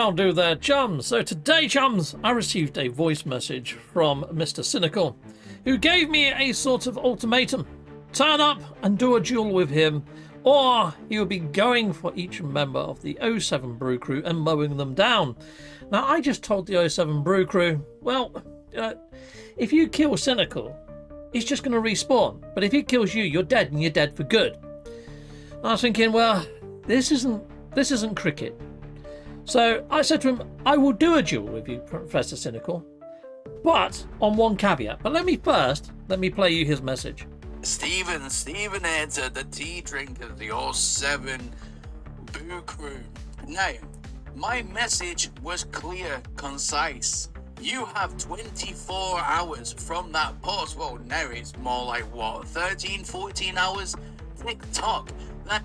how do there, chums? So today, chums, I received a voice message from Mr. Cynical, who gave me a sort of ultimatum. Turn up and do a duel with him, or he would be going for each member of the o7 Brew Crew and mowing them down. Now, I just told the o7 Brew Crew, well, if you kill Cynical, he's just going to respawn. But if he kills you, you're dead, and you're dead for good. And I was thinking, well, this isn't cricket. So I said to him, I will do a duel with you, Professor Cynical, but on one caveat. But let me play you his message. Stephen Edder, the tea drinker of the o7 Brew Crew. Now, my message was clear, concise. You have 24 hours from that post. Well, now it's more like, what, 13, 14 hours? TikTok. That...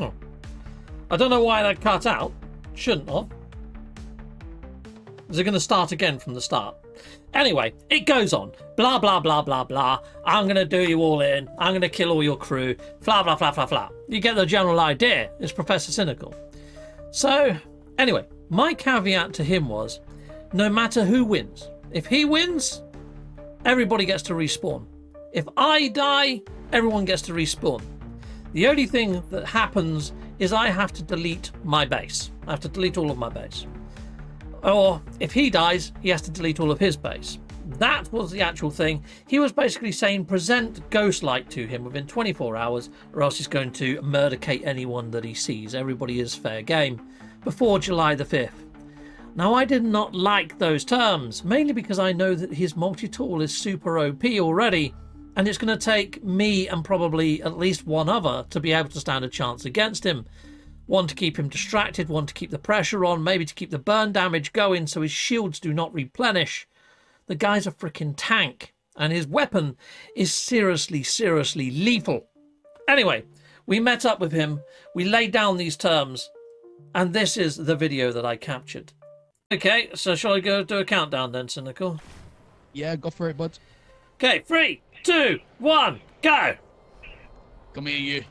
Oh. I don't know why that cut out. Shouldn't have. Is it going to start again from the start? Anyway, it goes on. Blah, blah, blah, blah, blah. I'm going to do you all in. I'm going to kill all your crew. Blah, blah, blah, blah, blah. You get the general idea. It's Professor Cynical. So, anyway, my caveat to him was, no matter who wins, if he wins, everybody gets to respawn. If I die, everyone gets to respawn. The only thing that happens is I have to delete my base. I have to delete all of my base. Or if he dies, he has to delete all of his base. That was the actual thing. He was basically saying present Ghostlight to him within 24 hours or else he's going to murdercate anyone that he sees. Everybody is fair game before July the 5th. Now, I did not like those terms, mainly because I know that his multi-tool is super OP already, and it's going to take me and probably at least one other to be able to stand a chance against him. One to keep him distracted, one to keep the pressure on, maybe to keep the burn damage going so his shields do not replenish. The guy's a freaking tank, and his weapon is seriously, seriously lethal. Anyway, we met up with him, we laid down these terms, and this is the video that I captured. Okay, so shall I go do a countdown then, Cynical? Yeah, go for it, bud. Okay, 3, 2, 1, go! Come here, you.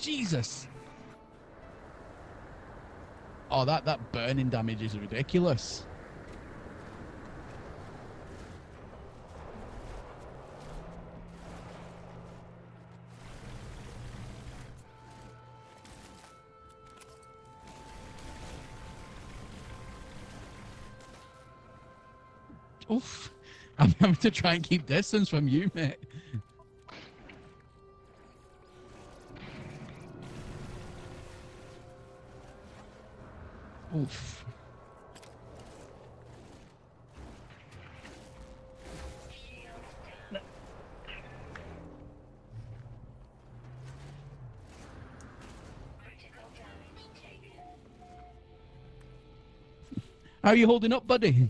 Jesus! Oh, that burning damage is ridiculous. Oof, I'm having to try and keep distance from you, mate. Oof. How are you holding up, buddy?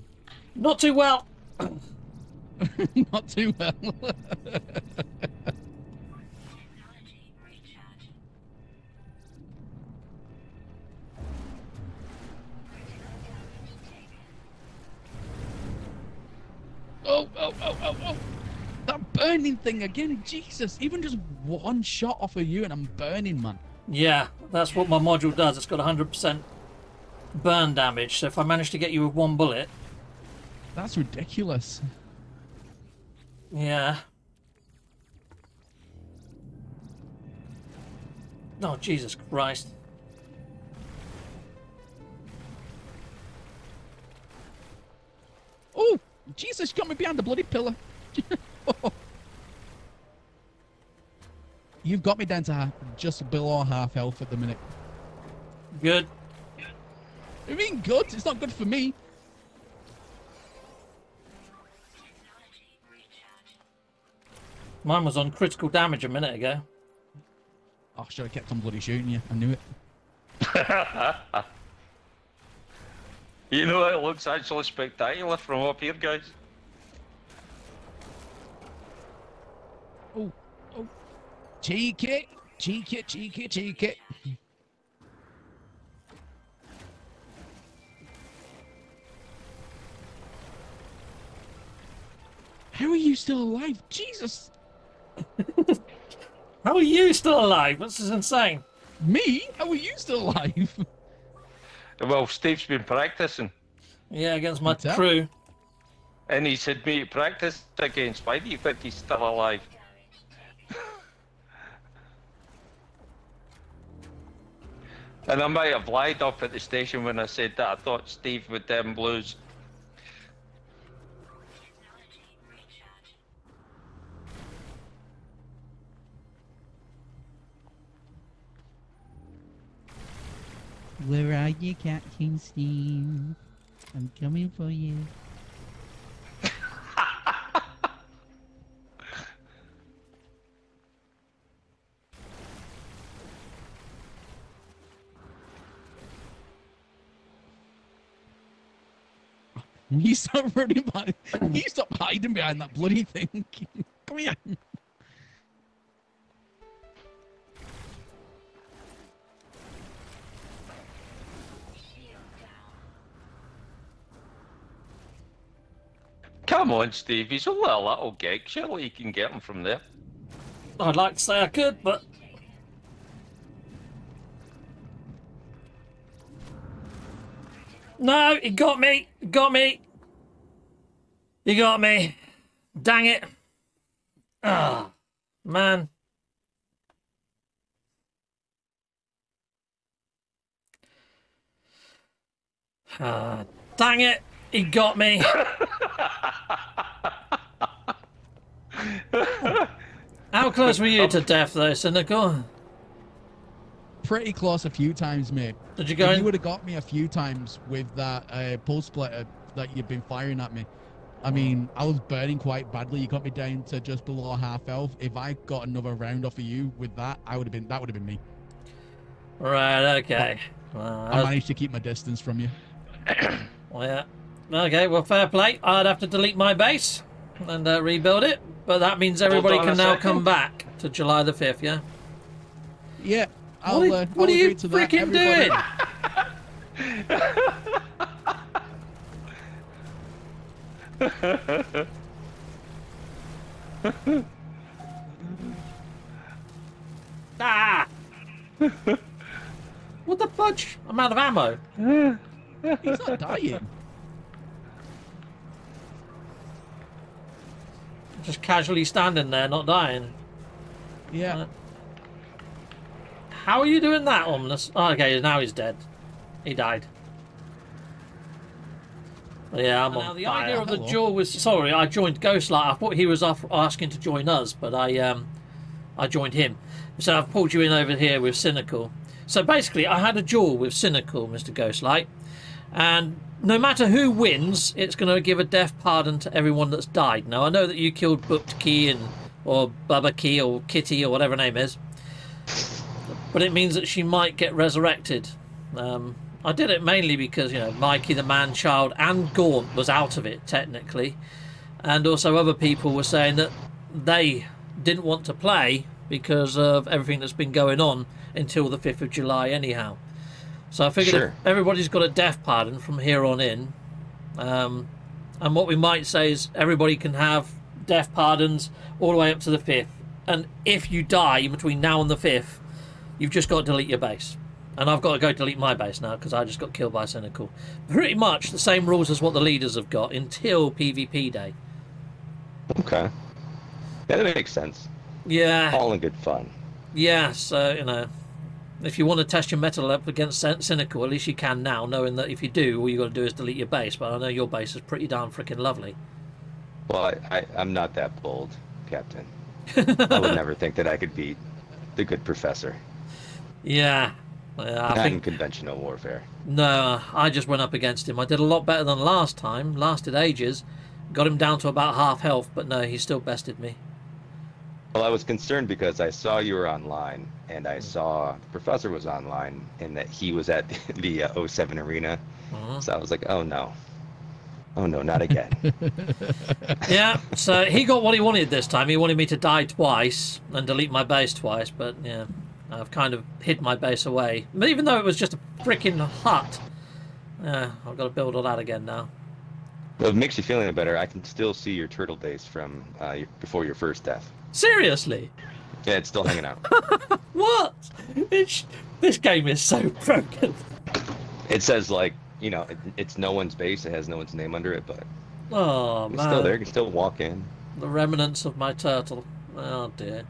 Not too well. Not too well. Oh. That burning thing again, Jesus. Even just one shot off of you and I'm burning, man. Yeah, that's what my module does. It's got 100% burn damage. So if I manage to get you with one bullet... That's ridiculous. Yeah. Oh, Jesus Christ. Oh, Jesus, got me behind the bloody pillar. Oh. You've got me down to just below half health at the minute. Good. I mean, good. It's not good for me. Mine was on critical damage a minute ago. Oh, should have kept on bloody shooting you. I knew it. You know, it looks actually spectacular from up here, guys. Oh. Cheeky. Cheeky, cheeky, cheeky. How are you still alive? Jesus. How are you still alive? This is insane. Me? How are you still alive? Well, Steve's been practicing. Yeah, against my crew. And he said, mate, practice against Spidey, but he's still alive. And I might have lied up at the station when I said that I thought Steve would then lose. Where are you, Captain Steve? I'm coming for you. He's not running behind. He's not hiding behind that bloody thing. Come here. Come on, Steve. He's only a little gig. Surely you can get him from there. I'd like to say I could, but. No, he got me. Got me. You got me. Dang it. Ah, oh, man. Ah, dang it. He got me. How close were you to death, though, Cynical? Pretty close a few times, mate. Did you go? You would have got me a few times with that pulse splitter that you've been firing at me. I mean, I was burning quite badly. You got me down to just below half health. If I got another round off of you with that, I would have been. That would have been me. Right. Okay. Well, I managed to keep my distance from you. Well, yeah. Okay. Well, fair play. I'd have to delete my base and rebuild it, but that means everybody can now come back to July the 5th. Yeah. Yeah. What are you freaking doing? Ah! What the fudge? I'm out of ammo. He's not dying. Just casually standing there, not dying. Yeah. How are you doing that, Omnus? Oh, okay, now he's dead. He died. Yeah, I'm on now, the fire. Idea of the duel was... Sorry, I joined Ghostlight. I thought he was asking to join us, but I joined him. So I've pulled you in over here with Cynical. So basically, I had a duel with Cynical, Mr. Ghostlight. And no matter who wins, it's going to give a death pardon to everyone that's died. Now, I know that you killed Bookt Key and, or Bubba Kee or Kitty or whatever her name is. But it means that she might get resurrected. I did it mainly because, you know, Mikey the Man-Child and Gaunt was out of it, technically. And also other people were saying that they didn't want to play because of everything that's been going on until the 5th of July anyhow. So I figured if everybody's got a death pardon from here on in. And what we might say is everybody can have death pardons all the way up to the 5th. And if you die between now and the 5th, you've just got to delete your base. And I've got to go delete my base now because I just got killed by Cynical. Pretty much the same rules as what the leaders have got until PvP day. Okay. That makes sense. Yeah. All in good fun. Yeah, so, you know, if you want to test your metal up against Cynical, at least you can now, knowing that if you do, all you've got to do is delete your base. But I know your base is pretty darn freaking lovely. Well, I'm not that bold, Captain. I would never think that I could beat the good professor. Yeah, I not think, in conventional warfare. No, I just went up against him. I did a lot better than last time. Lasted ages. Got him down to about half health, but no, he still bested me. Well, I was concerned because I saw you were online, and I saw the professor was online, and that he was at the o7 arena. So I was like, oh no. Oh no, not again. Yeah, so he got what he wanted this time. He wanted me to die twice and delete my base twice, but yeah. I've kind of hid my base away. But even though it was just a freaking hut, yeah, I've got to build all that again now. Well, it makes you feel any better. I can still see your turtle base from before your first death. Seriously? Yeah, it's still hanging out. What? This game is so broken. It says, like, you know, it's no one's base. It has no one's name under it, but... Oh, man. It's still there. You can still walk in. The remnants of my turtle. Oh, dear.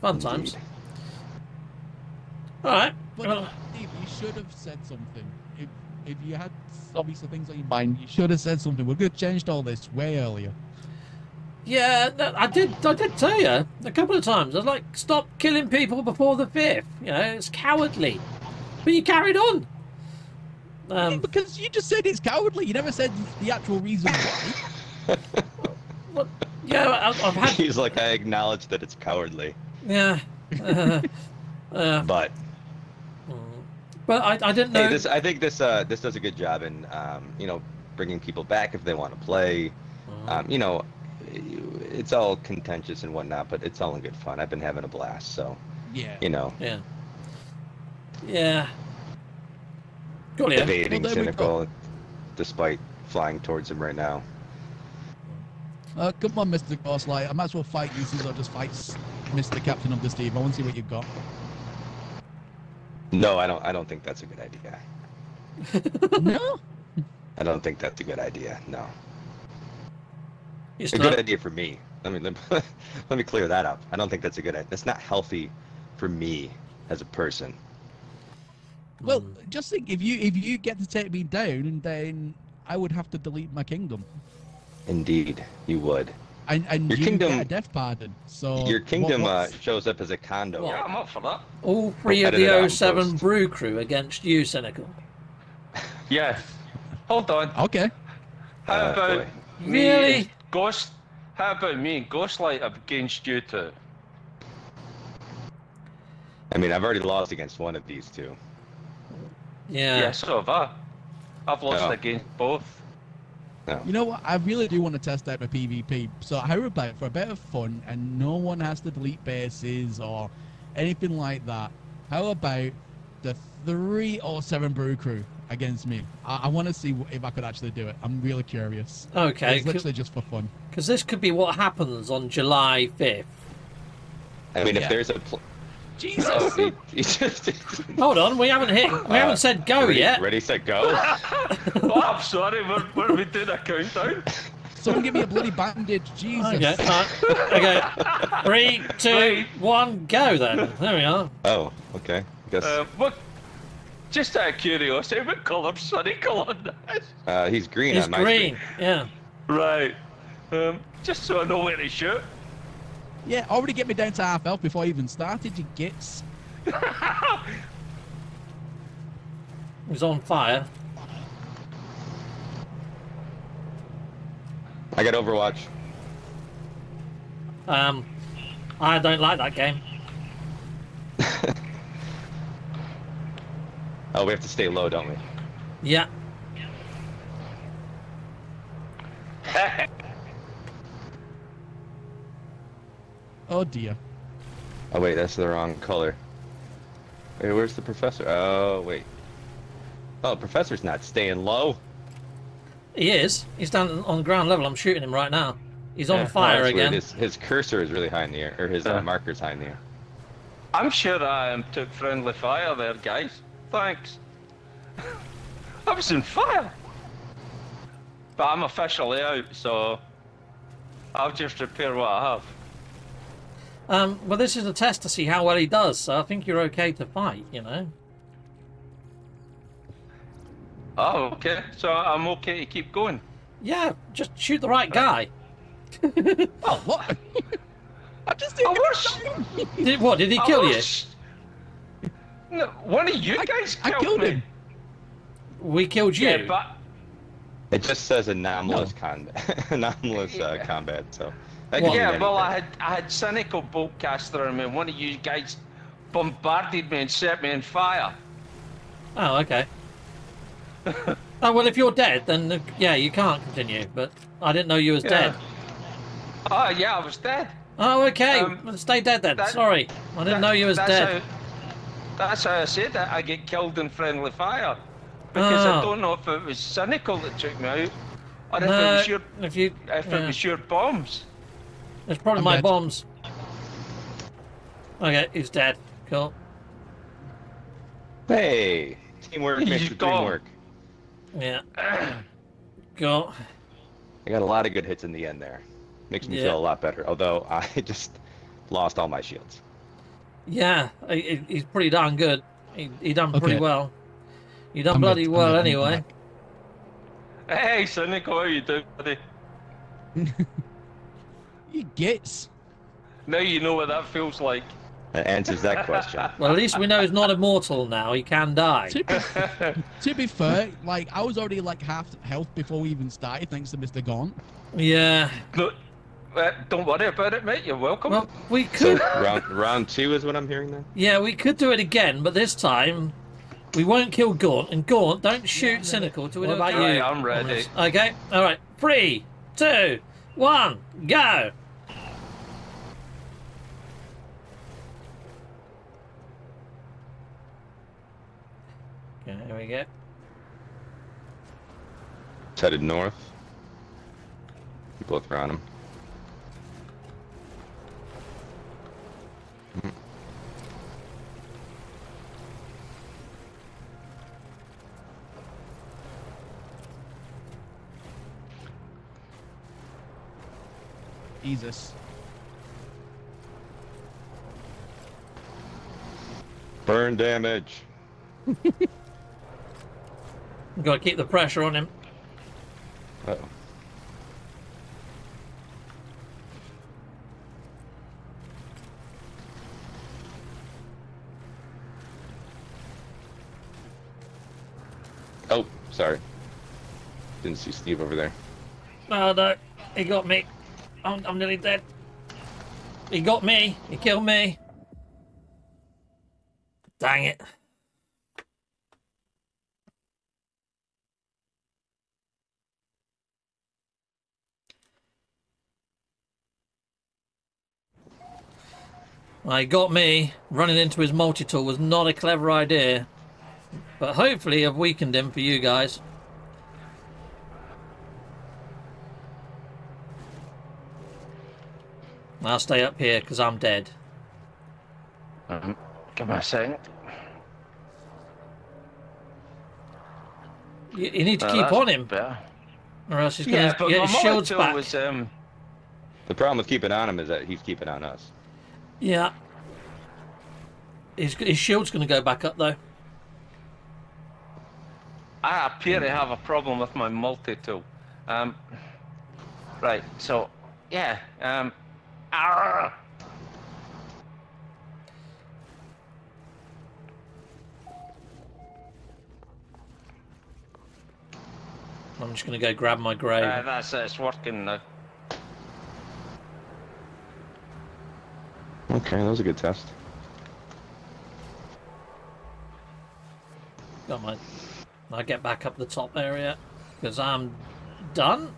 Fun Indeed. Times. All right. But Steve, you should have said something. If you had obviously things on your mind, you should have said something. We could have changed all this way earlier. Yeah, no, I did tell you a couple of times. I was like, stop killing people before the 5th. You know, it's cowardly. But you carried on. Because you just said it's cowardly. You never said the actual reason why. Well, yeah, I've had... He's like, I acknowledge that it's cowardly. Yeah. But I didn't know. Hey, I think this does a good job in you know, bringing people back if they want to play. You know, it's all contentious and whatnot, but it's all in good fun. I've been having a blast, so yeah, you know, yeah. Cool, yeah. Evading Cynical, despite flying towards him right now. Come on, Mr. Ghostlight. I might as well fight you since I just fight Mr. Captain of the Steve. I want to see what you've got. No, I don't think that's a good idea. No? I don't think that's a good idea, no. It's a good idea for me. Let me clear that up. I don't think that's a good idea. That's not healthy for me as a person. Well, just think, if you get to take me down, then I would have to delete my kingdom. Indeed, you would. And your kingdom get a death pardon. So your kingdom shows up as a condo. Well, I'm up for that. All three of the o7 Brew Crew against you, Cynical. Yes. Hold on. Okay. How about me, really? Ghost? How about me, Ghostlight, against you two? I mean, I've already lost against one of these two. Yeah. Yeah, so have I. I've lost against both. No. You know what? I really do want to test out my PvP. So how about for a bit of fun, and no one has to delete bases or anything like that, how about the 3 or 7 Brew Crew against me? I want to see if I could actually do it. I'm really curious. Okay. It's literally just for fun. Because this could be what happens on July 5th. I mean, if there's a... Jesus! Hold on, we haven't said go yet. Ready, set, go. Oh, I'm sorry, we did a countdown. Someone give me a bloody bandage, Jesus. Okay, okay. 3, 2, 1, go then. There we are. Oh, okay. I guess. What, just out of curiosity, what colour Cynical on this? He's green. He's green, yeah. Right. Just so I know where to shoot. Yeah, already get me down to half health before I even started, you gits. He's on fire. I got Overwatch. I don't like that game. Oh, we have to stay low, don't we? Yeah. Oh dear. Oh wait, that's the wrong color. Wait, where's the professor? Oh wait. Oh, professor's not staying low. He is. He's down on ground level. I'm shooting him right now. He's on fire again. His cursor is really high in the air, or his marker's high in the air. I'm sure I took friendly fire there, guys. Thanks. I was in fire. But I'm officially out, so I'll just repair what I have. Well, this is a test to see how well he does, so I think you're okay to fight, you know. Oh, okay. So I'm okay to keep going? Yeah, just shoot the right guy. Oh, what? I just didn't... What, did he kill you? No, one of you guys killed me. Him. We killed you? Yeah, but... It just says anomalous combat. Anomalous combat, so... Yeah, well, I had Cynical boltcaster on me, and one of you guys bombarded me and set me on fire. Oh, okay. Oh, well, if you're dead, then, yeah, you can't continue, but I didn't know you was dead. Oh, yeah, I was dead. Oh, okay. Stay dead, then. Sorry. I didn't know you was dead. That's how I said that. I get killed in friendly fire. Because I don't know if it was Cynical that took me out, or if it was your bombs. It's probably my bombs. Okay, he's dead. Cool. Hey, teamwork makes dreamwork. Yeah. Go. I got a lot of good hits in the end there. Makes me feel a lot better. Although I just lost all my shields. Yeah, he's pretty darn good. He done pretty well. You done bloody well anyway. Hey, Cynic, how are you doing, buddy? He gets. Now you know what that feels like. That answers that question. Well, at least we know he's not immortal now. He can die. To be fair, like, I was already like half health before we even started, thanks to Mr. Gaunt. Yeah. Look, don't worry about it, mate. You're welcome. Well, we could. So, round two is what I'm hearing now. Yeah, we could do it again, but this time we won't kill Gaunt. And Gaunt, don't shoot Cynical. Do it about you. Yeah, I'm ready. Okay. All right. 3, 2, 1, go. Okay, here we go. It's headed north. People are on him. Jesus. Burn damage. Gotta keep the pressure on him. Uh-oh. Oh, sorry. Didn't see Steve over there. Oh, no, he got me. I'm nearly dead. He got me. He killed me. Dang it. He got me. Running into his multi-tool was not a clever idea, but hopefully I've weakened him for you guys. I'll stay up here because I'm dead. Give me a second. You need to keep on him, better. Or else he's going to get his shields back. The problem with keeping on him is that he's keeping on us. Yeah. His shield's going to go back up, though. I appear to have a problem with my multi-tool. Right, so, yeah. Arrgh. I'm just going to go grab my grave. That's it, it's working now. Okay, that was a good test. Got my... I'll get back up the top area, because I'm done.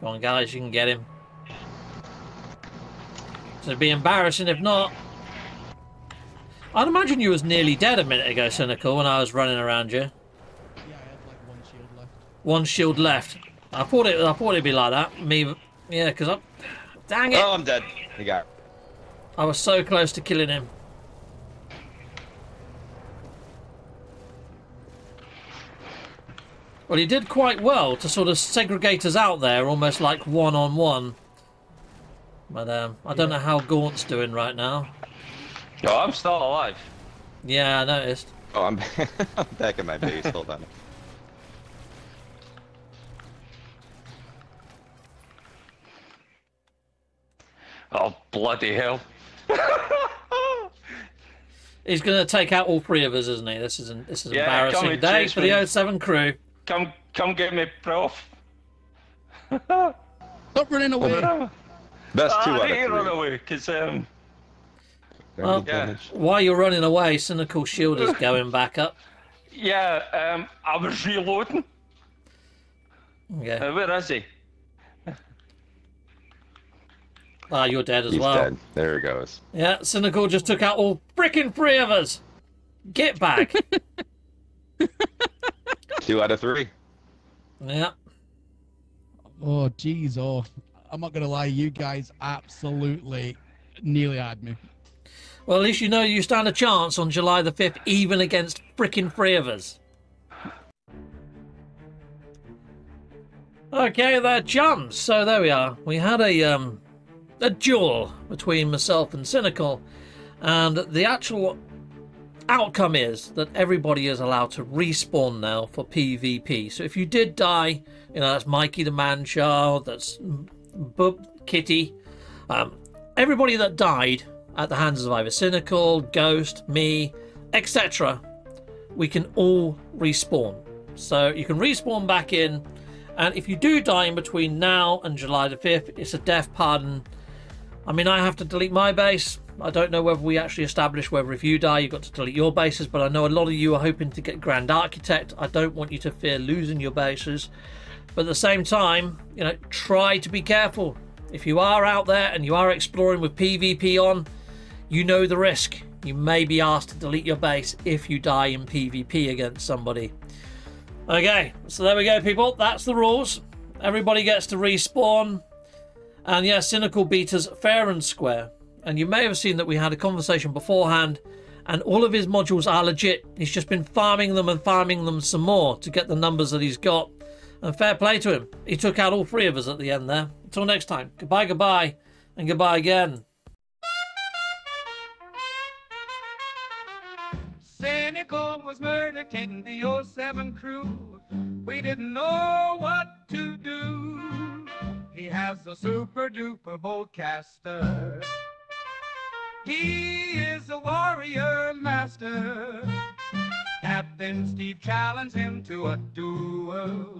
Come on, guys, you can get him. So it'd be embarrassing if not. I'd imagine you was nearly dead a minute ago, Cynical, when I was running around you. Yeah, I had like one shield left. One shield left. I thought it'd be like that. Me, yeah, because I. Dang it! Oh, I'm dead. You got it. I was so close to killing him. Well, he did quite well to sort of segregate us out there, almost like one-on-one. But I don't know how Gaunt's doing right now. Oh, I'm still alive. Yeah, I noticed. Oh, I'm, I'm back in my base. Hold on. Oh, bloody hell. He's going to take out all three of us, isn't he? This is an embarrassing day for the O7 crew. Come get me, Prof. Stop running away. Best two I didn't run away, because... While you're running away, Cynical Shield is going back up. Yeah, I was reloading. Okay. Where is he? Ah, you're dead as well. He's dead. There he goes. Yeah, Cynical just took out all frickin' three of us. Get back. 2 out of 3. Yeah. Oh, geez. Oh, I'm not going to lie. You guys absolutely nearly had me. Well, at least you know you stand a chance on July the 5th, even against frickin' three of us. Okay, they're chums. So there we are. We had a duel between myself and Cynical, and the actual outcome is that everybody is allowed to respawn now for PvP. So if you did die, you know, that's Mikey the Man-Child, that's Kitty. Everybody that died at the hands of either Cynical, Ghost, me, etc., we can all respawn. So you can respawn back in, and if you do die in between now and July the 5th, it's a death pardon. I mean, I have to delete my base. I don't know whether we actually established whether if you die, you've got to delete your bases, but I know a lot of you are hoping to get Grand Architect. I don't want you to fear losing your bases. But at the same time, you know, try to be careful. If you are out there and you are exploring with PvP on, you know the risk. You may be asked to delete your base if you die in PvP against somebody. Okay, so there we go, people. That's the rules. Everybody gets to respawn. And yeah, Cynical beat us fair and square. And you may have seen that we had a conversation beforehand, and all of his modules are legit. He's just been farming them and farming them some more to get the numbers that he's got. And fair play to him. He took out all three of us at the end there. Until next time, goodbye, goodbye, and goodbye again. Cynical was murdered in the O7 crew. We didn't know what to do. He has a super duper bowcaster. He is a warrior master. Captain Steve challenged him to a duel.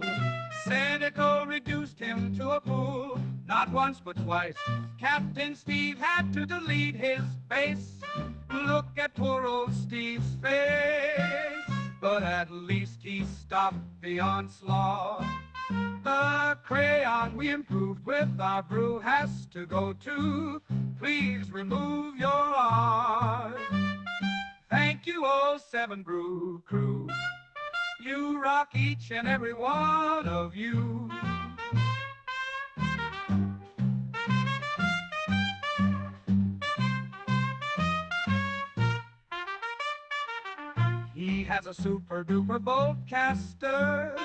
Cynical reduced him to a fool. Not once but twice, Captain Steve had to delete his base. Look at poor old Steve's face. But at least he stopped the onslaught. The crayon we improved with our brew has to go too. Please remove your art. Thank you, O7 Brew Crew. You rock, each and every one of you. He has a super duper bowcaster.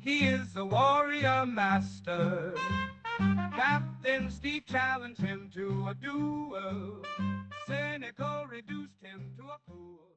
He is a warrior master. Captain Steve challenged him to a duel. Cynical reduced him to a fool.